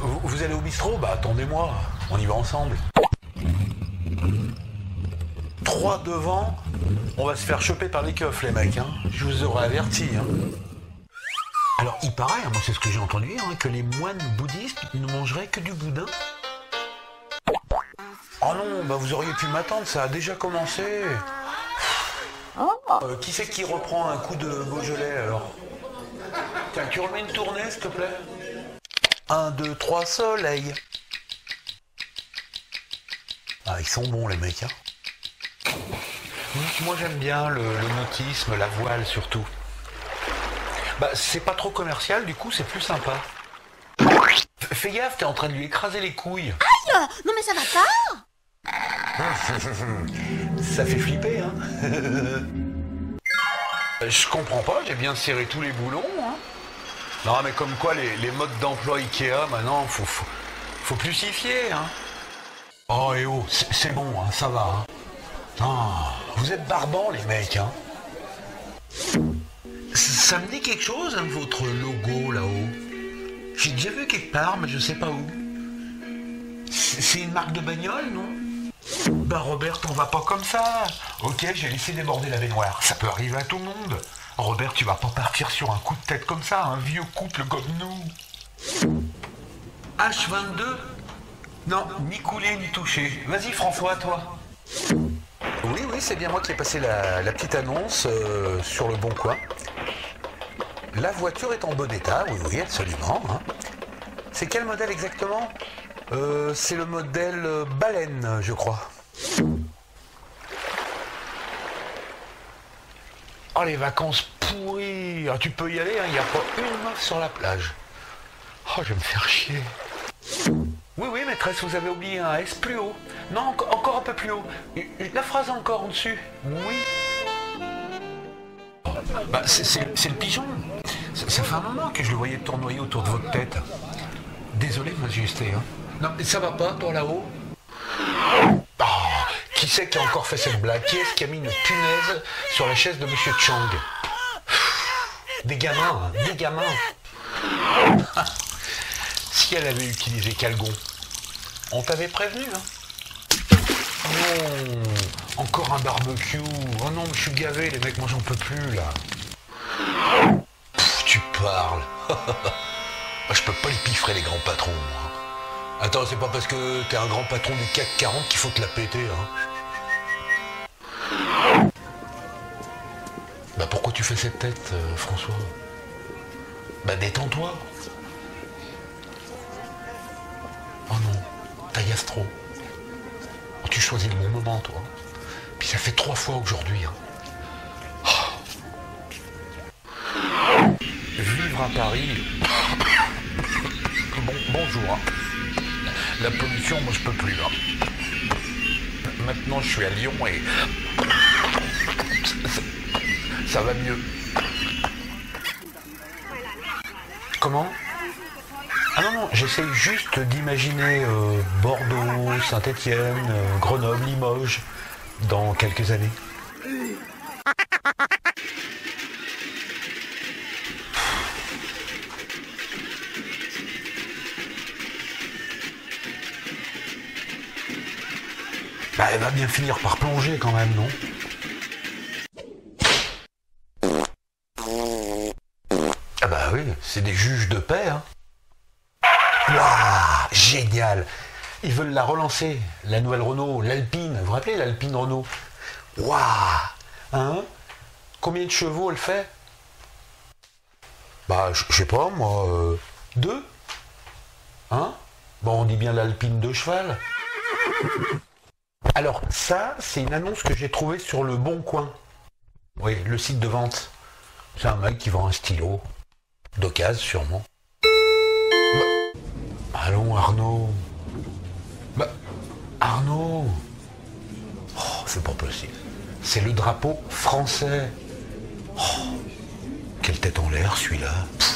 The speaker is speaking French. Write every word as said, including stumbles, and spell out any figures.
vous allez au bistrot? Bah attendez-moi, on y va ensemble. Trois devant, on va se faire choper par les keufs les mecs, hein. Je vous aurais averti, hein. Alors il paraît, hein, moi c'est ce que j'ai entendu, hein, que les moines bouddhistes ne mangeraient que du boudin. Oh non, bah vous auriez pu m'attendre, ça a déjà commencé. Euh, qui c'est qui reprend un coup de Beaujolais alors? Tiens, tu remets une tournée s'il te plaît. un, deux, trois, soleil. Ah, ils sont bons les mecs, hein. Moi j'aime bien le, le nautisme, la voile surtout. Bah c'est pas trop commercial, du coup c'est plus sympa. Fais gaffe, t'es en train de lui écraser les couilles. Aïe! Non mais ça va pas. Ça fait flipper, hein. Je comprends pas, j'ai bien serré tous les boulons, hein. Non mais comme quoi les, les modes d'emploi Ikea, maintenant faut, faut, faut plusifier, hein. Oh et oh, c'est bon, hein, ça va, hein. Ah, vous êtes barbants les mecs, hein. Ça me dit quelque chose, hein, votre logo là-haut. J'ai déjà vu quelque part, mais je sais pas où. C'est une marque de bagnole, non? Bah Robert, on va pas comme ça. Ok, j'ai laissé déborder la baignoire. Ça peut arriver à tout le monde. Robert, tu vas pas partir sur un coup de tête comme ça, un vieux couple comme nous. H vingt-deux? Non, ni couler ni toucher. Vas-y François, toi. Oui, oui, c'est bien moi qui ai passé la, la petite annonce euh, sur le bon coin. La voiture est en bon état, oui, oui, absolument. Hein. C'est quel modèle exactement? euh, C'est le modèle euh, baleine, je crois. Oh, les vacances pourries. Ah, tu peux y aller, il hein, n'y a pas une meuf sur la plage. Oh, je vais me faire chier. Oui, oui, maîtresse, vous avez oublié un S plus haut. Non, en encore un peu plus haut. La phrase encore en dessus. Oui. Bah, c'est le pigeon. Ça, ça fait un moment que je le voyais tournoyer autour de votre tête. Désolé, majesté. Hein. Non, mais ça va pas, toi, là-haut? Oh, qui c'est qui a encore fait cette blague? Qui est-ce qui a mis une punaise sur la chaise de Monsieur Chang? Des gamins, hein, des gamins. Ah. Si elle avait utilisé Calgon, on t'avait prévenu, hein? Non, encore un barbecue. Oh non, mais je suis gavé, les mecs, moi j'en peux plus, là. Pff, tu parles. Je peux pas les piffrer, les grands patrons, moi. Attends, c'est pas parce que t'es un grand patron du CAC quarante qu'il faut te la péter, hein? Bah pourquoi tu fais cette tête, euh, François? Bah détends-toi. Oh non, t'agaces trop. Oh, tu choisis le bon moment, toi. Puis ça fait trois fois aujourd'hui. Hein. Oh. Vivre à Paris. Bon, bonjour. Hein. La pollution, moi, je peux plus. Hein. Maintenant, je suis à Lyon et... Ça, ça, ça va mieux. Comment ? Ah non, non, j'essaye juste d'imaginer euh, Bordeaux, Saint-Étienne, euh, Grenoble, Limoges, dans quelques années. Bah, elle va bien finir par plonger quand même, non ? Ah bah oui, c'est des juges de paix, hein. Waouh, génial. Ils veulent la relancer, la nouvelle Renault, l'Alpine. Vous vous rappelez l'Alpine Renault? Waouh, hein? Combien de chevaux elle fait? Bah, je sais pas, moi... Euh, deux? Hein? Bon, on dit bien l'Alpine de cheval. Alors, ça, c'est une annonce que j'ai trouvée sur le Bon Coin. Oui, le site de vente. C'est un mec qui vend un stylo. D'occasion, sûrement. Allons Arnaud. Bah, Arnaud. Oh, c'est pas possible. C'est le drapeau français. Oh, quelle tête en l'air celui-là.